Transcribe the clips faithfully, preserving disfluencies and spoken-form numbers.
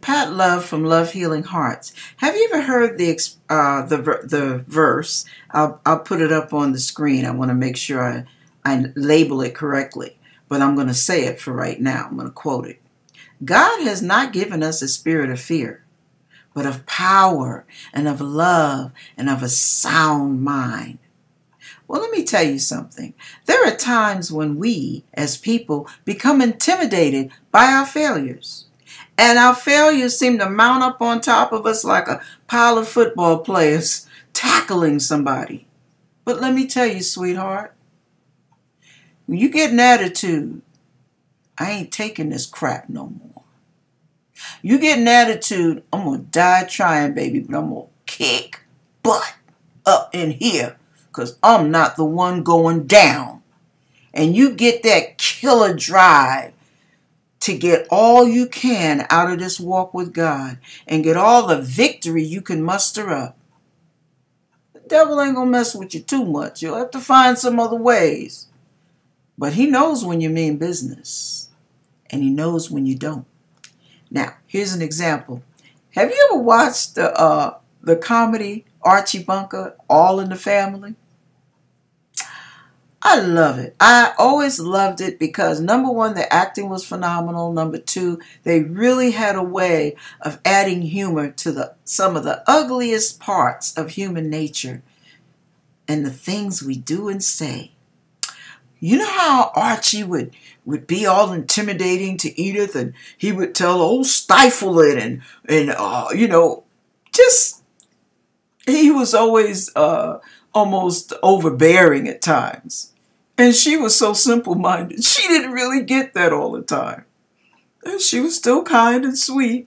Pat Love from Love Healing Hearts. Have you ever heard the uh, the the verse? I'll, I'll put it up on the screen. I want to make sure I, I label it correctly, but I'm going to say it for right now. I'm going to quote it. God has not given us a spirit of fear, but of power and of love and of a sound mind. Well, let me tell you something. There are times when we, as people, become intimidated by our failures. And our failures seem to mount up on top of us like a pile of football players tackling somebody. But let me tell you, sweetheart, when you get an attitude, I ain't taking this crap no more. You get an attitude, I'm going to die trying, baby, but I'm going to kick butt up in here because I'm not the one going down. And you get that killer drive to get all you can out of this walk with God and get all the victory you can muster up. The devil ain't going to mess with you too much. You'll have to find some other ways. But he knows when you mean business, and he knows when you don't. Now, here's an example. Have you ever watched the, uh, the comedy Archie Bunker, All in the Family? I love it. I always loved it because, number one, the acting was phenomenal. Number two, they really had a way of adding humor to the, some of the ugliest parts of human nature and the things we do and say. You know how Archie would, would be all intimidating to Edith, and he would tell, oh, stifle it, and, and uh, you know, just, he was always uh, almost overbearing at times. And she was so simple-minded. She didn't really get that all the time. And she was still kind and sweet.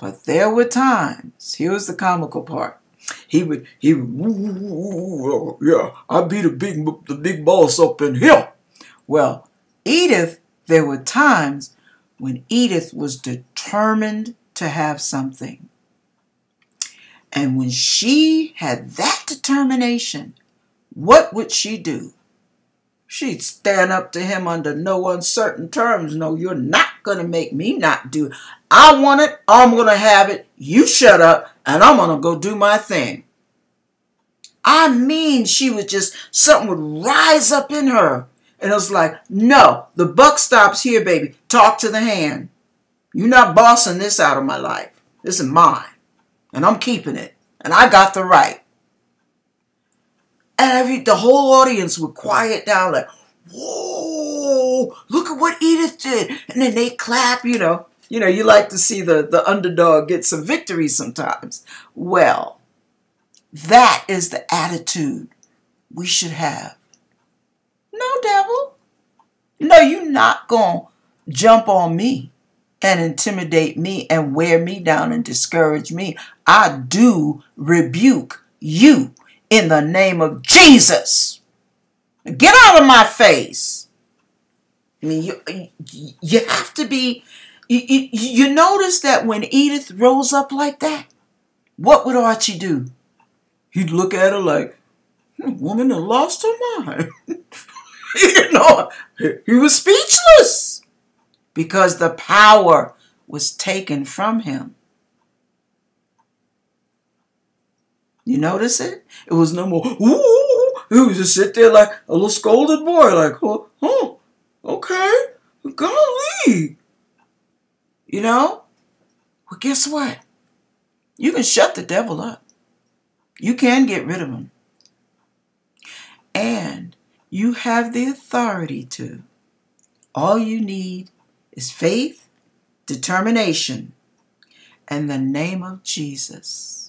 But there were times, here's the comical part, he would, he would, ooh, ooh, ooh, yeah, I'd be the big, the big boss up in here. Well, Edith, there were times when Edith was determined to have something. And when she had that determination, what would she do? She'd stand up to him under no uncertain terms. No, you're not going to make me not do it. I want it. I'm going to have it. You shut up, and I'm going to go do my thing. I mean, she was just, something would rise up in her. And it was like, no, the buck stops here, baby. Talk to the hand. You're not bossing this out of my life. This is mine, and I'm keeping it, and I got the right. And every, the whole audience would quiet down like, whoa, look at what Edith did. And then they clap, you know. You know, you like to see the, the underdog get some victory sometimes. Well, that is the attitude we should have. No, devil. No, you're not going to jump on me and intimidate me and wear me down and discourage me. I do rebuke you in the name of Jesus. Get out of my face. I mean, you, you have to be... You, you, you notice that when Edith rose up like that, what would Archie do? He'd look at her like, hmm, woman that lost her mind. You know, he was speechless because the power was taken from him. You notice it? It was no more, ooh, he would just sit there like a little scolded boy, like, oh, oh okay, golly. You know? Well, guess what? You can shut the devil up. You can get rid of him. And you have the authority to. All you need is faith, determination, and the name of Jesus.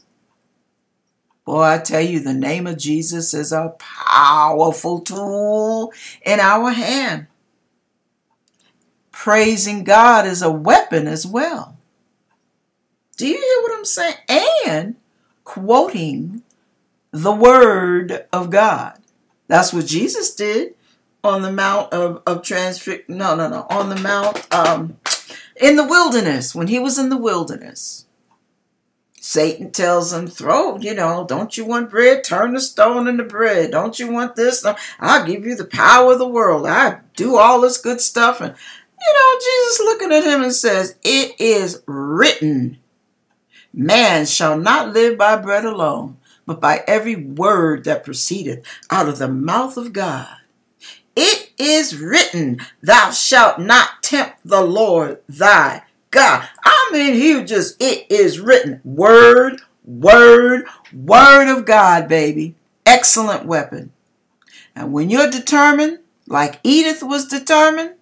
Boy, I tell you, the name of Jesus is a powerful tool in our hand. Praising God is a weapon as well. Do you hear what I'm saying? And quoting the word of God. That's what Jesus did on the Mount of, of Transfig... No, no, no. On the Mount um, in the wilderness. When he was in the wilderness. Satan tells him, throw, you know, don't you want bread? Turn the stone into bread. Don't you want this? I'll give you the power of the world. I do all this good stuff and You know, Jesus looking at him and says, it is written, man shall not live by bread alone, but by every word that proceedeth out of the mouth of God. It is written, thou shalt not tempt the Lord thy God. I mean, he just, it is written. Word, word, word of God, baby. Excellent weapon. And when you're determined, like Edith was determined,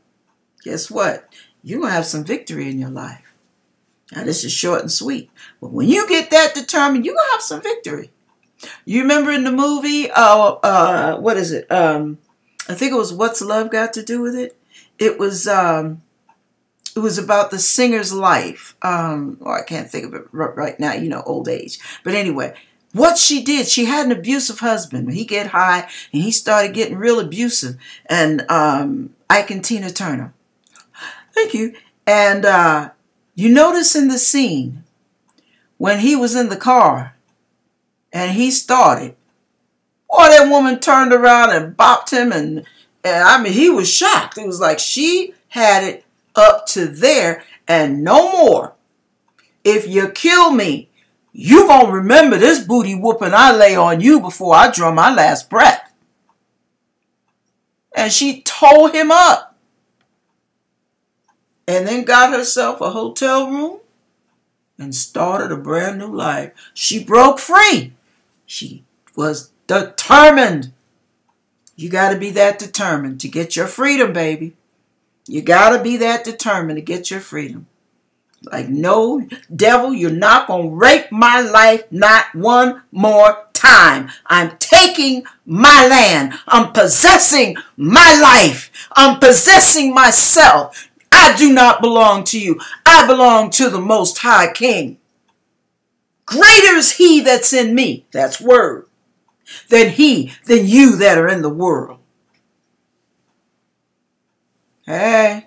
guess what? You're going to have some victory in your life. Now, this is short and sweet, but when you get that determined, you're going to have some victory. You remember in the movie, uh, uh, what is it? Um, I think it was What's Love Got to Do with It? It was um, it was about the singer's life. Um, oh, I can't think of it right now, you know, old age. But anyway, what she did, she had an abusive husband. He get high, and he started getting real abusive. And um, Ike and Tina Turner. Thank you. And uh, you notice in the scene when he was in the car and he started, oh, that woman turned around and bopped him. And, and I mean, he was shocked. It was like she had it up to there and no more. If you kill me, you gonna remember this booty whooping I lay on you before I draw my last breath. And she tore him up. And then got herself a hotel room and started a brand new life. She broke free. She was determined. You got to be that determined to get your freedom, baby. You got to be that determined to get your freedom. Like, no, devil, you're not going to rape my life not one more time. I'm taking my land. I'm possessing my life. I'm possessing myself. I do not belong to you. I belong to the Most High King. Greater is he that's in me, that's word, than he, than you that are in the world. Hey.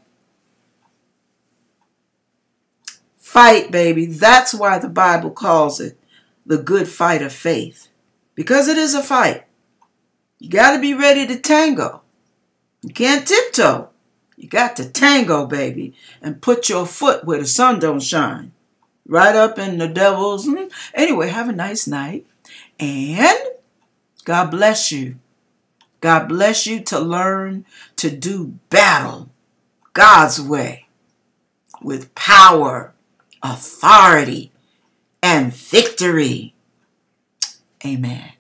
Fight, baby. That's why the Bible calls it the good fight of faith. Because it is a fight. You got to be ready to tango. You can't tiptoe. You got to tango, baby, and put your foot where the sun don't shine. Right up in the devil's. Anyway, have a nice night. And God bless you. God bless you to learn to do battle God's way with power, authority, and victory. Amen.